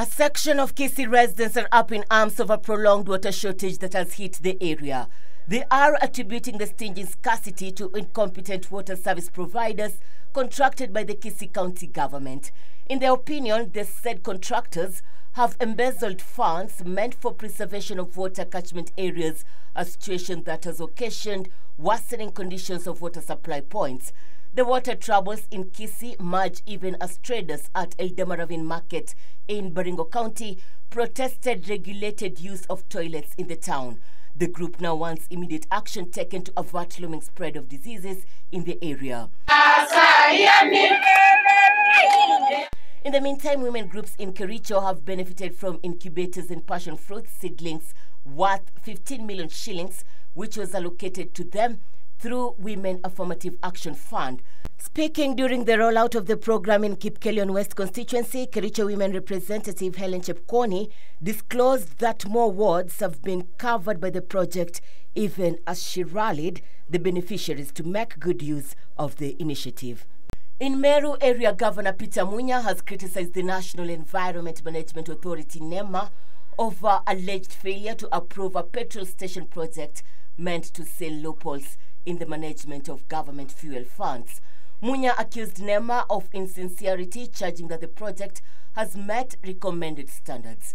A section of Kisii residents are up in arms over prolonged water shortage that has hit the area. They are attributing the stinging scarcity to incompetent water service providers contracted by the Kisii county government. In their opinion, the said contractors have embezzled funds meant for preservation of water catchment areas, a situation that has occasioned worsening conditions of water supply points. The water troubles in Kisii merge even as traders at Eldama Ravine Market in Baringo County protested regulated use of toilets in the town. The group now wants immediate action taken to avert looming spread of diseases in the area. In the meantime, women groups in Kericho have benefited from incubators and passion fruit seedlings worth 15 million shillings, which was allocated to them through Women Affirmative Action Fund. Speaking during the rollout of the program in Kipkelion West constituency, Kericho Women Representative Helen Chepkwony disclosed that more wards have been covered by the project, even as she rallied the beneficiaries to make good use of the initiative. In Meru area, Governor Peter Munya has criticized the National Environment Management Authority (NEMA) over alleged failure to approve a petrol station project meant to seal loopholes in the management of government fuel funds. Munya accused NEMA of insincerity, charging that the project has met recommended standards.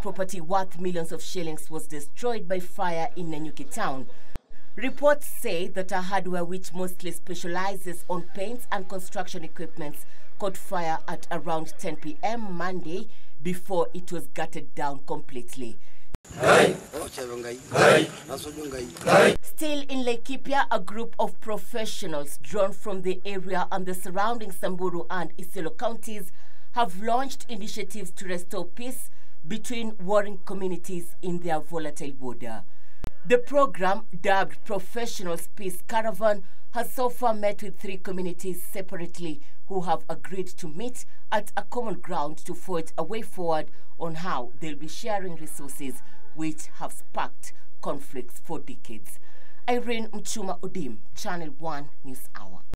Property worth millions of shillings was destroyed by fire in Nanyuki town. Reports say that a hardware which mostly specializes on paints and construction equipments caught fire at around 10 p.m. Monday before it was gutted down completely. Still in Laikipia, a group of professionals drawn from the area and the surrounding Samburu and Isiolo counties have launched initiatives to restore peace between warring communities in their volatile border. The program, dubbed Professional Peace Caravan, has so far met with 3 communities separately who have agreed to meet at a common ground to forge a way forward on how they'll be sharing resources which have sparked conflicts for decades. Irene Mchuma-Odim, Channel 1 News Hour.